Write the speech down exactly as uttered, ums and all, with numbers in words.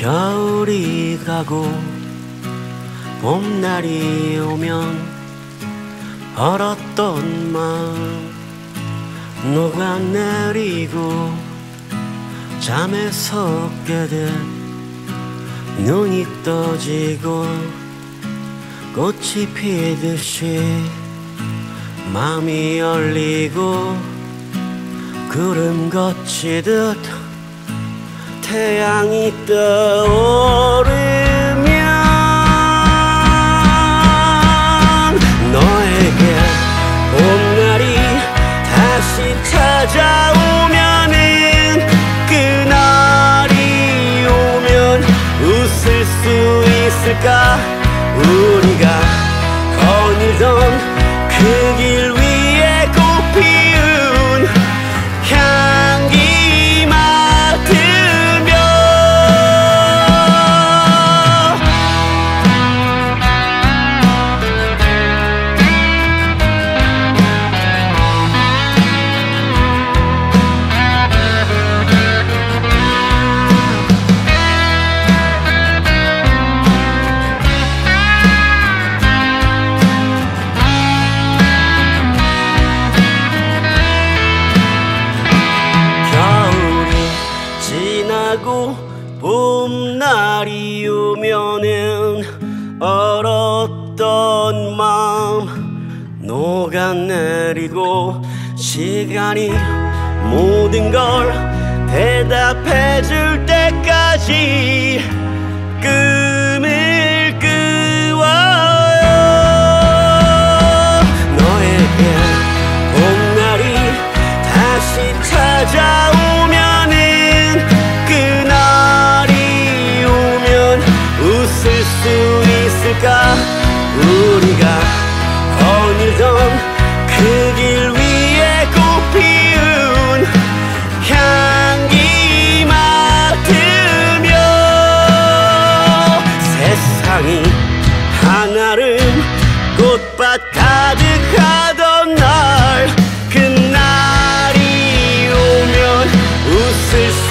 겨울이 가고 봄날이 오면 얼었던 마음 녹아내리고 잠에서 깨듯 눈이 떠지고 꽃이 피듯이 마음이 열리고 구름 걷히듯 태양이 떠오르면 너에게 봄날이 다시 찾아오면은 그날이 오면 웃을 수 있을까? 우리가 거닐던 그 길 위에 꽃피운 향기 맡으며 봄날이 오면은 얼었던 마음 녹아내리고 시간이 모든 걸 대답해 줄 때까지 꿈을 꾸어요. 너에게 봄날이 다시 찾아오면 웃을 수 있을까? 우리가 거닐던 그 길 위에 꽃피운 향기 맡으며 세상이 하나름 꽃밭 가득하던 날 그날이 오면 웃을 수